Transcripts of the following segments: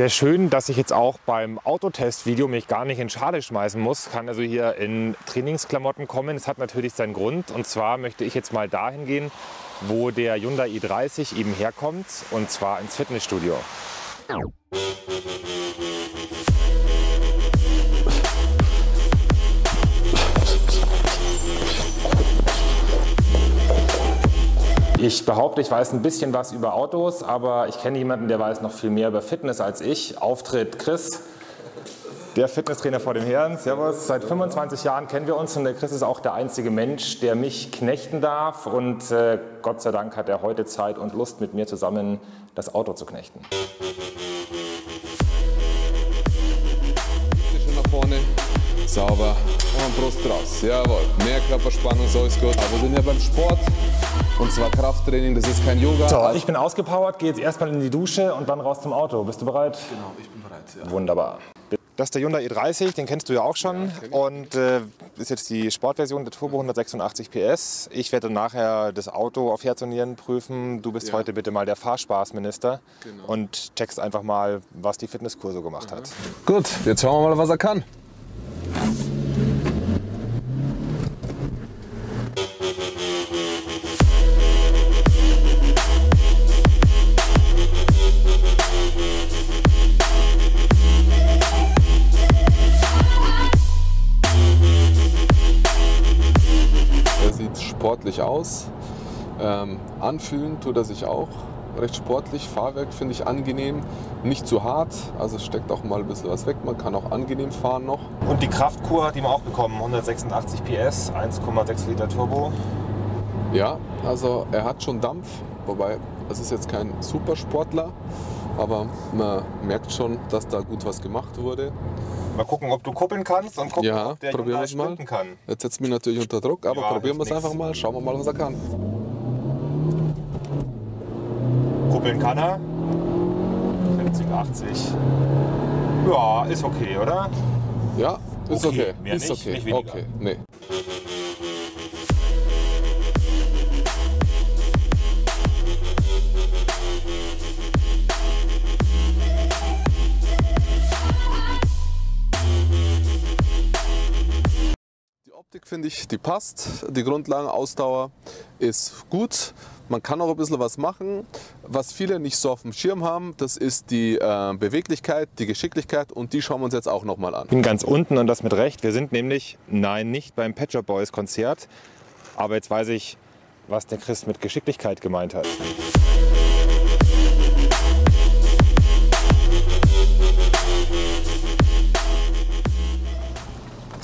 Sehr schön, dass ich jetzt auch beim Autotest-Video mich gar nicht in Schale schmeißen muss. Kann also hier in Trainingsklamotten kommen. Das hat natürlich seinen Grund. Und zwar möchte ich jetzt mal dahin gehen, wo der Hyundai i30 eben herkommt. Und zwar ins Fitnessstudio. Ich behaupte, ich weiß ein bisschen was über Autos, aber ich kenne jemanden, der weiß noch viel mehr über Fitness als ich. Auftritt Chris, der Fitnesstrainer vor dem Herrn. Servus. Seit 25 Jahren kennen wir uns und der Chris ist auch der einzige Mensch, der mich knechten darf. Und Gott sei Dank hat er heute Zeit und Lust, mit mir zusammen das Auto zu knechten. Schon nach vorne. Sauber. Und Brust raus. Jawohl. Mehr Körperspannung, so ist gut. Aber wir sind ja beim Sport. Und zwar Krafttraining, das ist kein Yoga. So, ich bin ausgepowert, gehe jetzt erstmal in die Dusche und dann raus zum Auto. Bist du bereit? Genau, ich bin bereit. Ja. Wunderbar. Das ist der Hyundai i30, den kennst du ja auch schon. Ja, und ist jetzt die Sportversion, der Turbo 186 PS. Ich werde nachher das Auto auf Herz und Nieren prüfen. Du bist heute bitte mal der Fahrspaßminister und checkst einfach mal, was die Fitnesskur so gemacht hat. Gut, jetzt schauen wir mal, was er kann. Sportlich aus. Anfühlen tut er sich auch recht sportlich. Fahrwerk finde ich angenehm, nicht zu hart, also steckt auch mal ein bisschen was weg. Man kann auch angenehm fahren noch. Und die Kraftkur hat ihm auch bekommen, 186 PS, 1,6 Liter Turbo. Ja, also er hat schon Dampf, wobei es ist jetzt kein Supersportler, aber man merkt schon, dass da gut was gemacht wurde. Mal gucken, ob du kuppeln kannst und gucken, ob der Hyundai sprinten kann. Jetzt setzt mich natürlich unter Druck, aber probieren wir es einfach mal. Schauen wir mal, was er kann. Kuppeln kann er. 70, 80. Ja, ist okay, oder? Ja, ist okay. Mehr ist nicht, okay. Nicht weniger. Okay. Nee. Finde ich, die passt. Die Grundlagenausdauer ist gut. Man kann auch ein bisschen was machen. Was viele nicht so auf dem Schirm haben, das ist die Beweglichkeit, die Geschicklichkeit und die schauen wir uns jetzt auch nochmal an. Ich bin ganz unten und das mit Recht. Wir sind nämlich, nein, nicht beim Pet Shop Boys Konzert. Aber jetzt weiß ich, was der Chris mit Geschicklichkeit gemeint hat.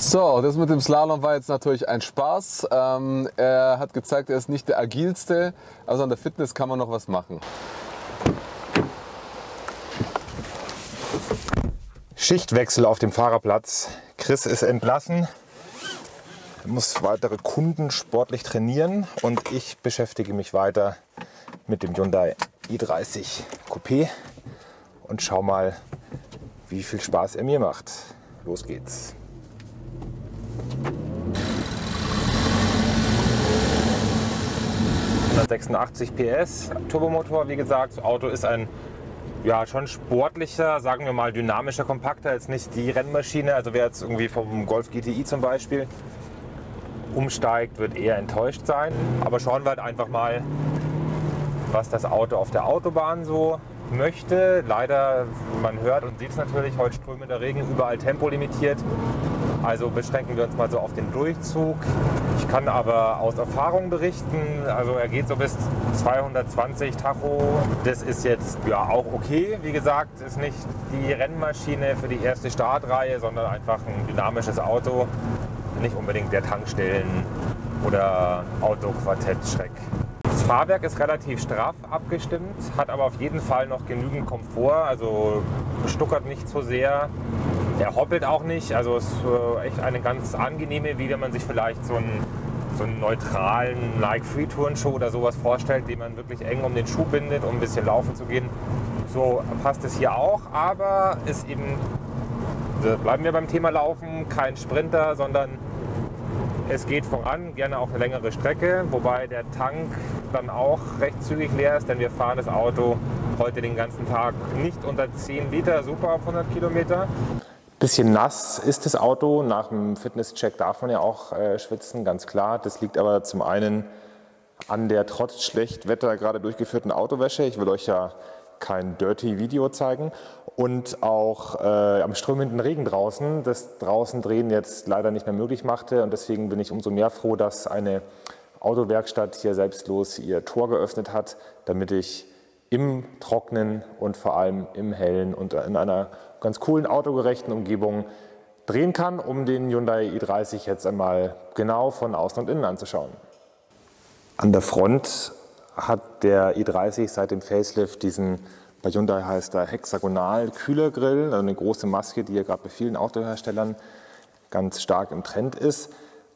So, das mit dem Slalom war jetzt natürlich ein Spaß. Er hat gezeigt, er ist nicht der agilste, also an der Fitness kann man noch was machen. Schichtwechsel auf dem Fahrerplatz. Chris ist entlassen, muss weitere Kunden sportlich trainieren und ich beschäftige mich weiter mit dem Hyundai i30 Coupé und schau mal, wie viel Spaß er mir macht. Los geht's. ...186 PS, Turbomotor, wie gesagt. Das Auto ist ein, ja, schon sportlicher, sagen wir mal dynamischer, kompakter, jetzt nicht die Rennmaschine. Also wer jetzt irgendwie vom Golf GTI zum Beispiel umsteigt, wird eher enttäuscht sein. Aber schauen wir halt einfach mal, was das Auto auf der Autobahn so möchte. Leider, man hört und sieht es natürlich, heute strömender Regen, überall tempolimitiert. Also beschränken wir uns mal so auf den Durchzug. Ich kann aber aus Erfahrung berichten, also er geht so bis 220 Tacho. Das ist jetzt ja auch okay. Wie gesagt, ist nicht die Rennmaschine für die erste Startreihe, sondern einfach ein dynamisches Auto. Nicht unbedingt der Tankstellen- oder Autoquartett-Schreck. Das Fahrwerk ist relativ straff abgestimmt, hat aber auf jeden Fall noch genügend Komfort, also stuckert nicht so sehr. Er hoppelt auch nicht, also es ist echt eine ganz angenehme, wie wenn man sich vielleicht so einen neutralen Nike-Free-Turnschuh oder sowas vorstellt, den man wirklich eng um den Schuh bindet, um ein bisschen laufen zu gehen. So passt es hier auch, aber ist eben, bleiben wir beim Thema Laufen, kein Sprinter, sondern es geht voran, gerne auch eine längere Strecke, wobei der Tank dann auch recht zügig leer ist, denn wir fahren das Auto heute den ganzen Tag nicht unter 10 Liter, super auf 100 Kilometer. Bisschen nass ist das Auto, nach dem Fitnesscheck darf man ja auch schwitzen, ganz klar. Das liegt aber zum einen an der trotz Schlechtwetter gerade durchgeführten Autowäsche. Ich will euch ja kein dirty Video zeigen. Und auch am strömenden Regen draußen, das draußen Drehen jetzt leider nicht mehr möglich machte. Und deswegen bin ich umso mehr froh, dass eine Autowerkstatt hier selbstlos ihr Tor geöffnet hat, damit ich im Trocknen und vor allem im Hellen und in einer ganz coolen, autogerechten Umgebung drehen kann, um den Hyundai i30 jetzt einmal genau von außen und innen anzuschauen. An der Front hat der i30 seit dem Facelift diesen, bei Hyundai heißt er Hexagonal-Kühlergrill, also eine große Maske, die ja gerade bei vielen Autoherstellern ganz stark im Trend ist.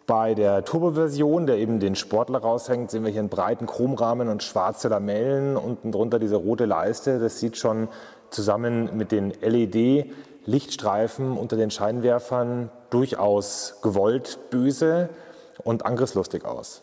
Bei der Turbo-Version, der eben den Sportler raushängt, sehen wir hier einen breiten Chromrahmen und schwarze Lamellen, unten drunter diese rote Leiste. Das sieht schon zusammen mit den LED-Lichtstreifen unter den Scheinwerfern durchaus gewollt, böse und angriffslustig aus.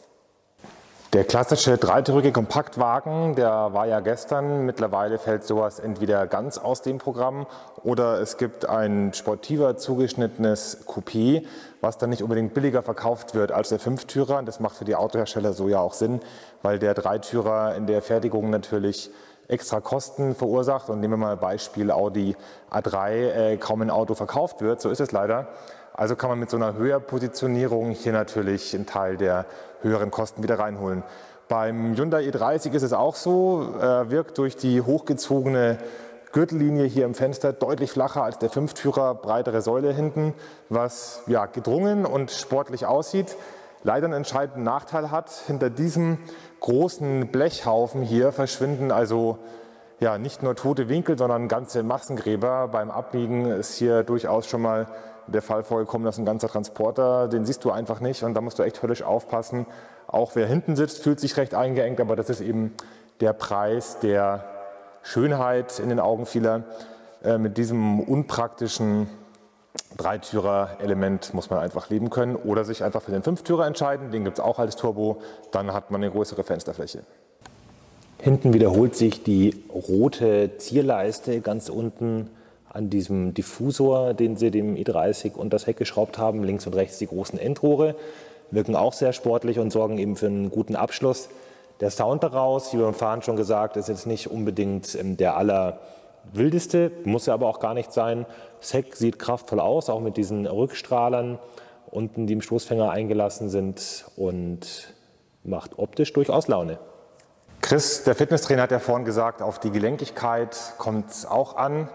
Der klassische dreitürige Kompaktwagen, der war ja gestern. Mittlerweile fällt sowas entweder ganz aus dem Programm oder es gibt ein sportiver zugeschnittenes Coupé, was dann nicht unbedingt billiger verkauft wird als der Fünftürer. Und das macht für die Autohersteller so ja auch Sinn, weil der Dreitürer in der Fertigung natürlich extra Kosten verursacht. Und nehmen wir mal Beispiel Audi A3, kaum ein Auto verkauft wird, so ist es leider. Also kann man mit so einer Höherpositionierung hier natürlich einen Teil der höheren Kosten wieder reinholen. Beim Hyundai i30 ist es auch so, er wirkt durch die hochgezogene Gürtellinie hier im Fenster deutlich flacher als der Fünftürer, breitere Säule hinten, was ja gedrungen und sportlich aussieht. Leider einen entscheidenden Nachteil hat, hinter diesem großen Blechhaufen hier verschwinden also ja, nicht nur tote Winkel, sondern ganze Massengräber. Beim Abbiegen ist hier durchaus schon mal der Fall vorgekommen, dass ein ganzer Transporter, den siehst du einfach nicht und da musst du echt höllisch aufpassen. Auch wer hinten sitzt, fühlt sich recht eingeengt, aber das ist eben der Preis der Schönheit in den Augen vieler. Mit diesem unpraktischen Dreitürer-Element muss man einfach leben können oder sich einfach für den Fünftürer entscheiden, den gibt es auch als Turbo, dann hat man eine größere Fensterfläche. Hinten wiederholt sich die rote Zierleiste ganz unten an diesem Diffusor, den sie dem i30 unter das Heck geschraubt haben. Links und rechts die großen Endrohre, wirken auch sehr sportlich und sorgen eben für einen guten Abschluss. Der Sound daraus, wie beim Fahren schon gesagt, ist jetzt nicht unbedingt der allerwildeste, muss ja aber auch gar nicht sein. Das Heck sieht kraftvoll aus, auch mit diesen Rückstrahlern unten, die im Stoßfänger eingelassen sind und macht optisch durchaus Laune. Chris, der Fitnesstrainer, hat ja vorhin gesagt, auf die Gelenkigkeit kommt es auch an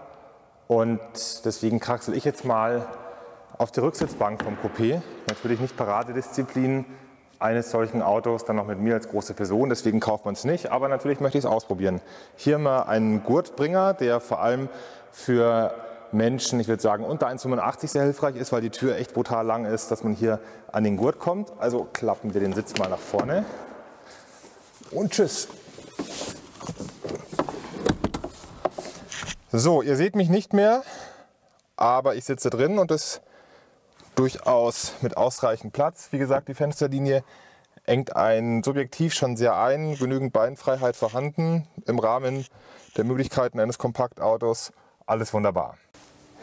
und deswegen kraxel ich jetzt mal auf die Rücksitzbank vom Coupé. Natürlich nicht Paradedisziplin eines solchen Autos, dann noch mit mir als große Person, deswegen kauft man es nicht, aber natürlich möchte ich es ausprobieren. Hier mal einen Gurtbringer, der vor allem für Menschen, ich würde sagen, unter 1,85 sehr hilfreich ist, weil die Tür echt brutal lang ist, dass man hier an den Gurt kommt. Also klappen wir den Sitz mal nach vorne. Und tschüss. So, ihr seht mich nicht mehr, aber ich sitze drin und das durchaus mit ausreichend Platz. Wie gesagt, die Fensterlinie engt einen subjektiv schon sehr ein, genügend Beinfreiheit vorhanden. Im Rahmen der Möglichkeiten eines Kompaktautos alles wunderbar.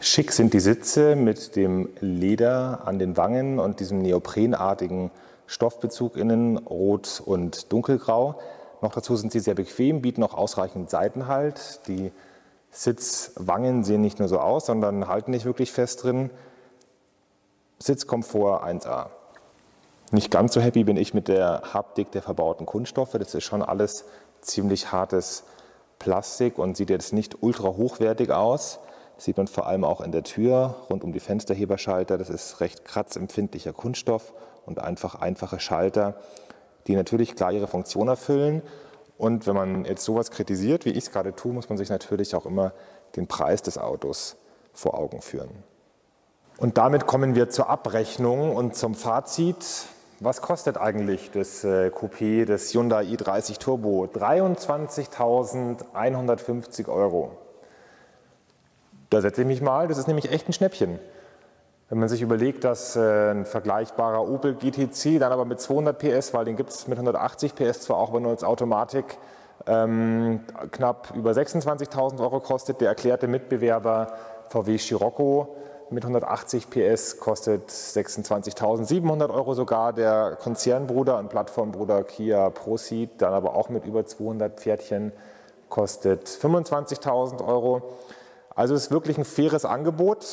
Schick sind die Sitze mit dem Leder an den Wangen und diesem neoprenartigen Stoffbezug innen, rot und dunkelgrau. Noch dazu sind sie sehr bequem, bieten auch ausreichend Seitenhalt. Die Sitzwangen sehen nicht nur so aus, sondern halten nicht wirklich fest drin. Sitzkomfort 1A. Nicht ganz so happy bin ich mit der Haptik der verbauten Kunststoffe. Das ist schon alles ziemlich hartes Plastik und sieht jetzt nicht ultra hochwertig aus. Das sieht man vor allem auch in der Tür, rund um die Fensterheberschalter. Das ist recht kratzempfindlicher Kunststoff und einfache Schalter, die natürlich klar ihre Funktion erfüllen. Und wenn man jetzt sowas kritisiert, wie ich es gerade tue, muss man sich natürlich auch immer den Preis des Autos vor Augen führen. Und damit kommen wir zur Abrechnung und zum Fazit. Was kostet eigentlich das Coupé des Hyundai i30 Turbo? 23.150 Euro. Da setze ich mich mal, das ist nämlich echt ein Schnäppchen. Wenn man sich überlegt, dass ein vergleichbarer Opel GTC, dann aber mit 200 PS, weil den gibt es mit 180 PS zwar auch, aber nur als Automatik, Knapp über 26.000 Euro kostet. Der erklärte Mitbewerber VW Scirocco mit 180 PS kostet 26.700 Euro sogar. Der Konzernbruder und Plattformbruder Kia Pro Ceed, dann aber auch mit über 200 Pferdchen, kostet 25.000 Euro. Also ist wirklich ein faires Angebot.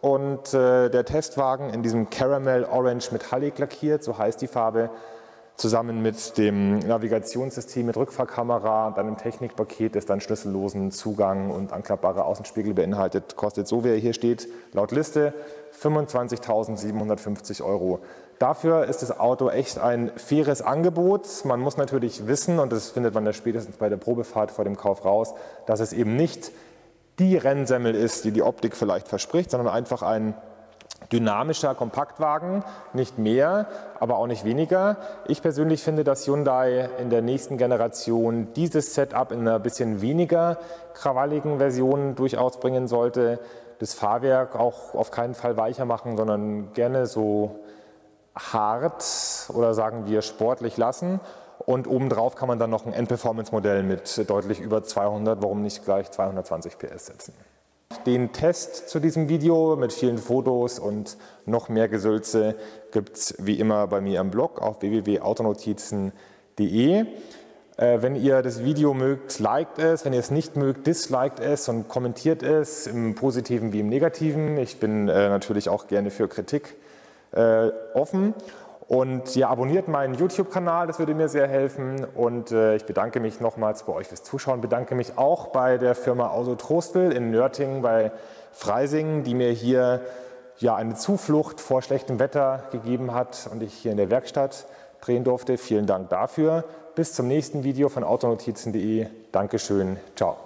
Und der Testwagen in diesem Caramel Orange Metallic lackiert, so heißt die Farbe, zusammen mit dem Navigationssystem, mit Rückfahrkamera und einem Technikpaket, das dann schlüssellosen Zugang und anklappbare Außenspiegel beinhaltet, kostet, so wie er hier steht, laut Liste 25.750 Euro. Dafür ist das Auto echt ein faires Angebot. Man muss natürlich wissen, und das findet man ja spätestens bei der Probefahrt vor dem Kauf raus, dass es eben nicht die Rennsemmel ist, die die Optik vielleicht verspricht, sondern einfach ein dynamischer Kompaktwagen, nicht mehr, aber auch nicht weniger. Ich persönlich finde, dass Hyundai in der nächsten Generation dieses Setup in einer bisschen weniger krawalligen Version durchaus bringen sollte. Das Fahrwerk auch auf keinen Fall weicher machen, sondern gerne so hart oder sagen wir sportlich lassen. Und obendrauf kann man dann noch ein Endperformance-Modell mit deutlich über 200, warum nicht gleich 220 PS setzen. Den Test zu diesem Video mit vielen Fotos und noch mehr Gesülze gibt es wie immer bei mir im Blog auf www.autonotizen.de. Wenn ihr das Video mögt, liked es. Wenn ihr es nicht mögt, disliked es und kommentiert es, im Positiven wie im Negativen. Ich bin natürlich auch gerne für Kritik offen. Und ja, abonniert meinen YouTube-Kanal, das würde mir sehr helfen. Und ich bedanke mich nochmals bei euch fürs Zuschauen. Bedanke mich auch bei der Firma Auto Trostl in Nörtingen bei Freisingen, die mir hier ja eine Zuflucht vor schlechtem Wetter gegeben hat und ich hier in der Werkstatt drehen durfte. Vielen Dank dafür. Bis zum nächsten Video von autonotizen.de. Dankeschön. Ciao.